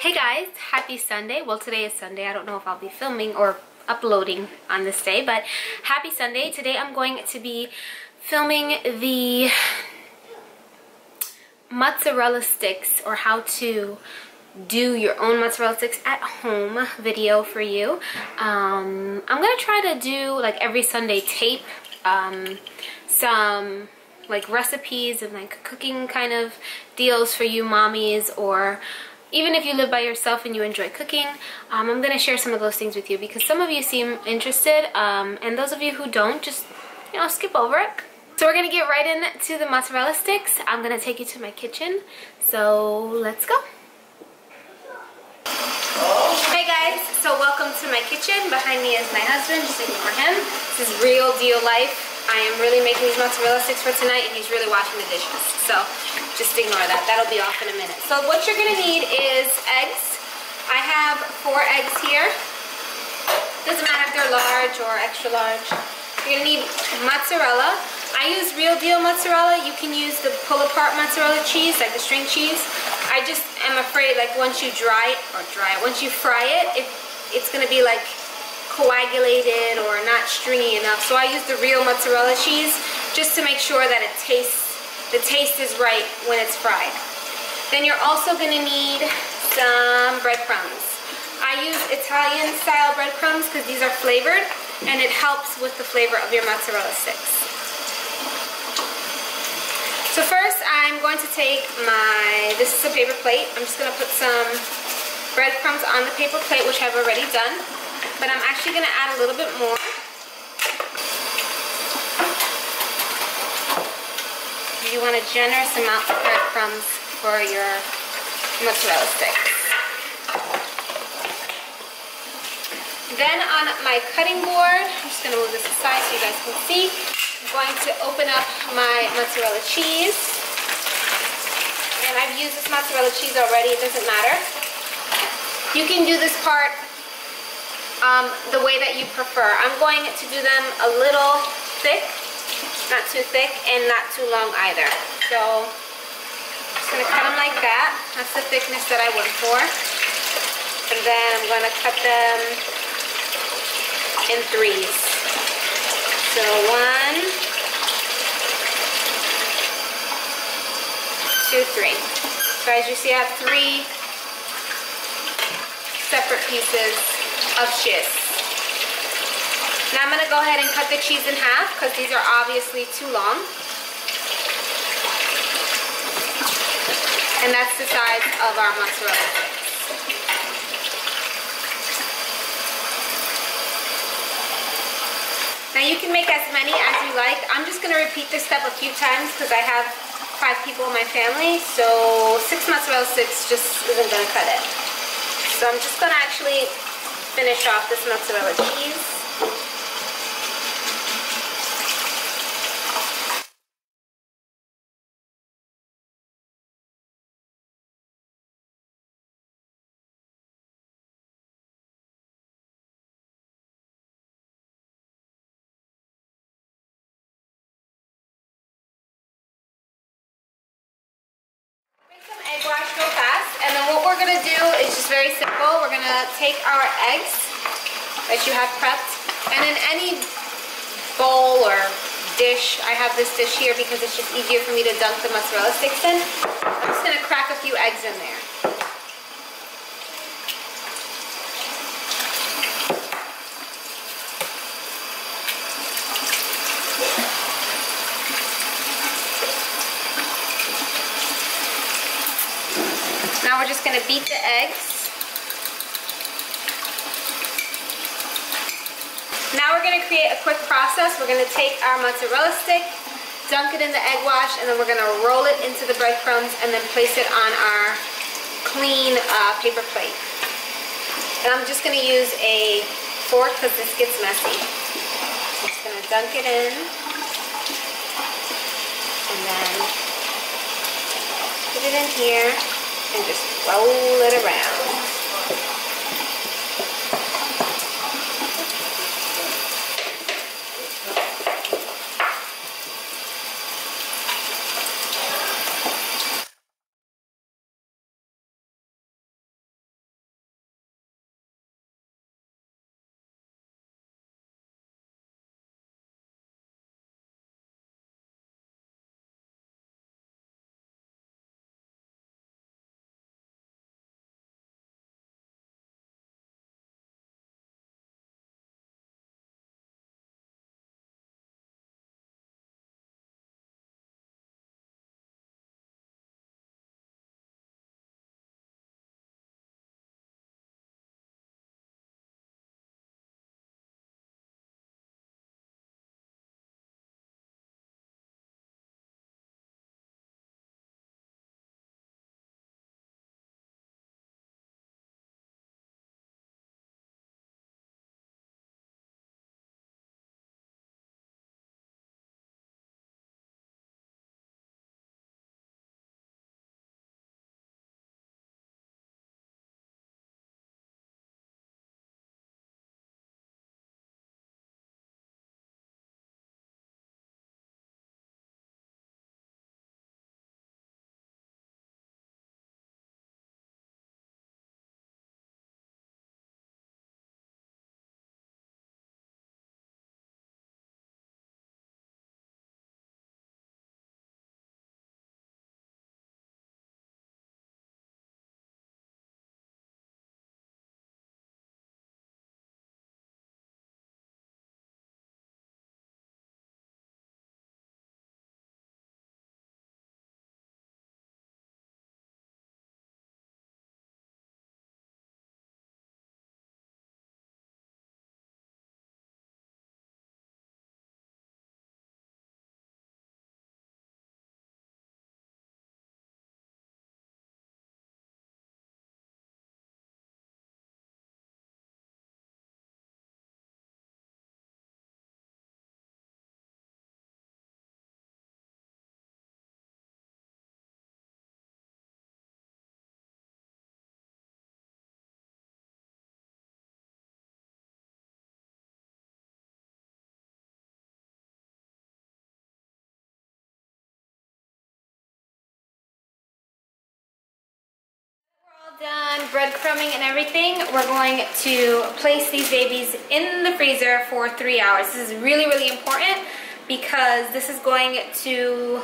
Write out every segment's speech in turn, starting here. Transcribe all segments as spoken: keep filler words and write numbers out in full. Hey guys, happy Sunday. Well, today is Sunday. I don't know if I'll be filming or uploading on this day, but happy Sunday. Today I'm going to be filming the mozzarella sticks, or how to do your own mozzarella sticks at home video for you. Um, I'm going to try to do, like, every Sunday tape um, some like recipes and like cooking kind of deals for you mommies, or even if you live by yourself and you enjoy cooking. um, I'm going to share some of those things with you because some of you seem interested, um, and those of you who don't, just, you know, skip over it. So we're going to get right into the mozzarella sticks. I'm going to take you to my kitchen, so let's go. Hey guys, so welcome to my kitchen. Behind me is my husband, just ignore him. This is real deal life. I am really making these mozzarella sticks for tonight, and he's really washing the dishes, so just ignore that. That'll be off in a minute. So what you're going to need is eggs. I have four eggs here. Doesn't matter if they're large or extra large. You're going to need mozzarella. I use real deal mozzarella. You can use the pull apart mozzarella cheese, like the string cheese. I just am afraid, like, once you dry it, or dry it, once you fry it, it it's going to be like coagulated or not stringy enough, so I use the real mozzarella cheese just to make sure that it tastes, the taste is right when it's fried. Then you're also going to need some breadcrumbs. I use Italian style breadcrumbs because these are flavored and it helps with the flavor of your mozzarella sticks. So first I'm going to take my, this is a paper plate, I'm just going to put some breadcrumbs on the paper plate, which I've already done. But I'm actually going to add a little bit more. You want a generous amount of breadcrumbs for your mozzarella sticks. Then on my cutting board, I'm just going to move this aside so you guys can see. I'm going to open up my mozzarella cheese. And I've used this mozzarella cheese already, it doesn't matter. You can do this part Um, the way that you prefer. I'm going to do them a little thick, not too thick and not too long either. So I'm just going to cut them like that. That's the thickness that I went for. And then I'm going to cut them in threes. So one, two, three. So as you see, I have three separate pieces of cheese. Now I'm going to go ahead and cut the cheese in half because these are obviously too long. And that's the size of our mozzarella. Now you can make as many as you like. I'm just going to repeat this step a few times because I have five people in my family, so six mozzarella sticks just isn't going to cut it. So I'm just going to actually finish off this mozzarella cheese. Make some egg wash real fast, and then what we're going to do is just very simple. We're going to take our eggs that you have prepped, and in any bowl or dish, I have this dish here because it's just easier for me to dunk the mozzarella sticks in. I'm just going to crack a few eggs in there. Now we're just going to beat the eggs. Now we're going to create a quick process. We're going to take our mozzarella stick, dunk it in the egg wash, and then we're going to roll it into the breadcrumbs and then place it on our clean uh, paper plate. And I'm just going to use a fork because this gets messy. I'm just going to dunk it in. And then put it in here and just roll it around. breadcrumbing and everything, we're going to place these babies in the freezer for three hours. This is really, really important because this is going to,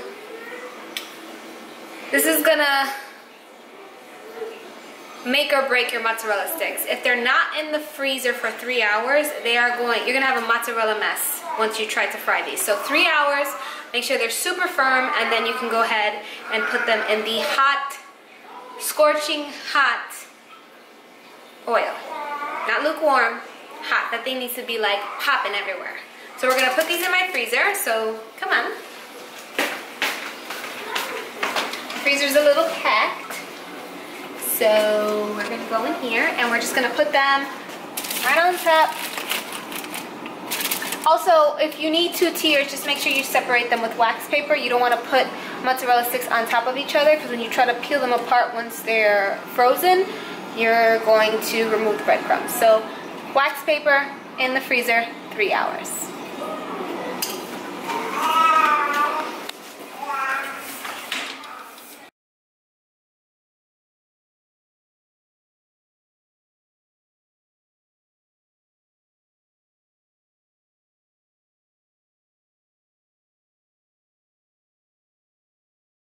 this is gonna make or break your mozzarella sticks. If they're not in the freezer for three hours, they are going, you're gonna have a mozzarella mess once you try to fry these. So three hours, make sure they're super firm, and then you can go ahead and put them in the hot, scorching hot oil. Not lukewarm, hot. That thing needs to be like popping everywhere. So we're gonna put these in my freezer, so come on. The freezer's a little packed. So we're gonna go in here and we're just gonna put them right on top. Also, if you need two tiers, just make sure you separate them with wax paper. You don't wanna put mozzarella sticks on top of each other because when you try to peel them apart once they're frozen, you're going to remove the breadcrumbs. So wax paper in the freezer, three hours.